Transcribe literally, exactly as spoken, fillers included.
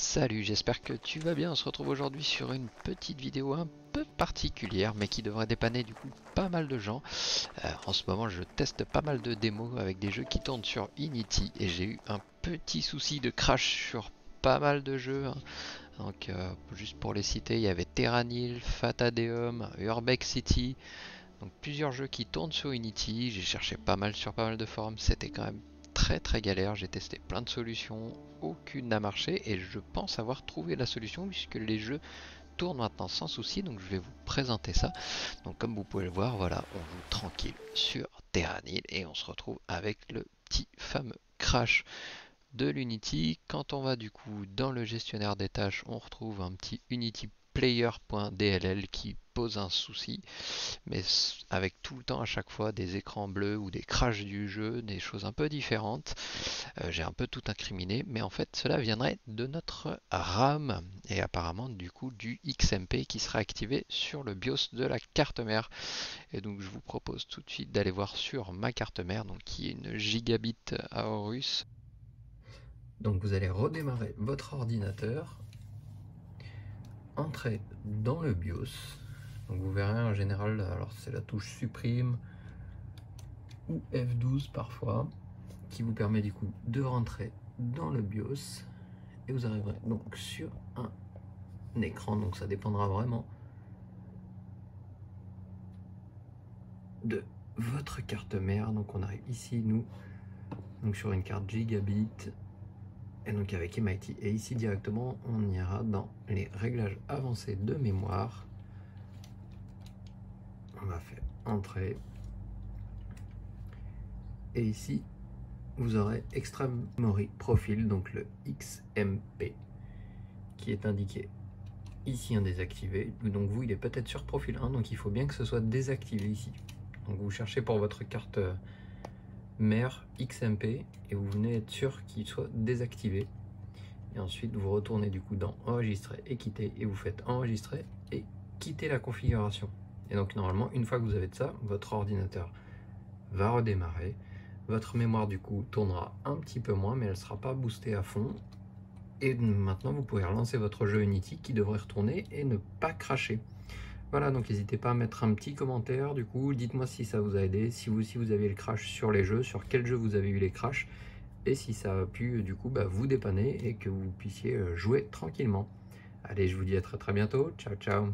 Salut, j'espère que tu vas bien. On se retrouve aujourd'hui sur une petite vidéo un peu particulière, mais qui devrait dépanner du coup pas mal de gens. Euh, en ce moment, je teste pas mal de démos avec des jeux qui tournent sur Unity, et j'ai eu un petit souci de crash sur pas mal de jeux. Hein. Donc, euh, juste pour les citer, il y avait Terra Nil, Fata Deum, Urbex City. Donc plusieurs jeux qui tournent sur Unity. J'ai cherché pas mal sur pas mal de forums. C'était quand même très très galère, j'ai testé plein de solutions, aucune n'a marché et je pense avoir trouvé la solution puisque les jeux tournent maintenant sans souci, donc je vais vous présenter ça. Donc comme vous pouvez le voir, voilà, on joue tranquille sur Terra Nil et on se retrouve avec le petit fameux crash de l'Unity. Quand on va du coup dans le gestionnaire des tâches, on retrouve un petit Unityplayer.dll qui pose un souci, mais avec tout le temps à chaque fois des écrans bleus ou des crashs du jeu, des choses un peu différentes. Euh, j'ai un peu tout incriminé, mais en fait cela viendrait de notre RAM et apparemment du coup du X M P qui sera activé sur le BIOS de la carte mère. Et donc je vous propose tout de suite d'aller voir sur ma carte mère, donc qui est une Gigabyte Aorus. Donc vous allez redémarrer votre ordinateur, entrer dans le BIOS. Donc vous verrez en général, alors c'est la touche supprime ou F douze parfois, qui vous permet du coup de rentrer dans le BIOS et vous arriverez donc sur un écran. Donc ça dépendra vraiment de votre carte mère. Donc on arrive ici, nous, donc sur une carte Gigabyte. Et donc avec M I T, et ici directement on ira dans les réglages avancés de mémoire, on va faire entrer, et ici vous aurez extra memory profil, donc le X M P qui est indiqué ici, un désactivé. Donc vous, il est peut-être sur profil un, donc il faut bien que ce soit désactivé ici. Donc vous cherchez pour votre carte mère X M P et vous venez être sûr qu'il soit désactivé, et ensuite vous retournez du coup dans enregistrer et quitter, et vous faites enregistrer et quitter la configuration. Et donc normalement, une fois que vous avez de ça, votre ordinateur va redémarrer, votre mémoire du coup tournera un petit peu moins mais elle ne sera pas boostée à fond, et maintenant vous pouvez relancer votre jeu Unity qui devrait retourner et ne pas crasher. Voilà, donc n'hésitez pas à mettre un petit commentaire, du coup, dites-moi si ça vous a aidé, si vous si vous avez eu le crash sur les jeux, sur quel jeu vous avez eu les crashs, et si ça a pu du coup bah, vous dépanner et que vous puissiez jouer tranquillement. Allez, je vous dis à très très bientôt, ciao ciao.